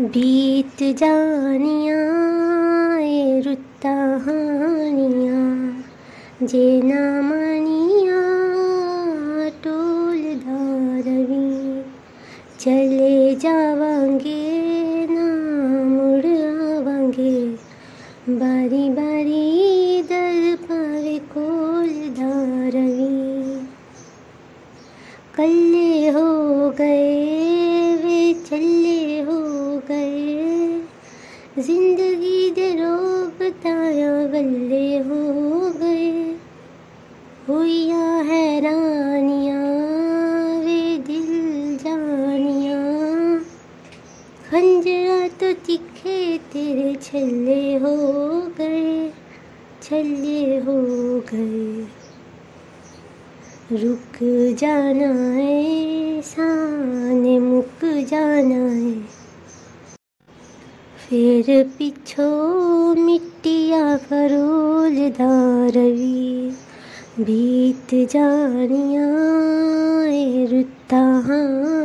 बीत जानियाँ रुत कहानियाँ जे ना मानियाँ टोल धारवी चले जावांगे ना मुड़ आवांगे बारी बारी दर पर कोल धारवी। कल्ले हो गए वे चले हो गए जिंदगी दे रो बताया बल्ले हो गए हुईया हैरानियाँ वे दिल जानियाँ खंजरा तो तिखे तेरे छल्ले हो गए। रुक जाना है साने मुक जाना है फिर पिछो मिट्टिया फरोल धारवी बीत जानियाँ रुत कहानियाँ।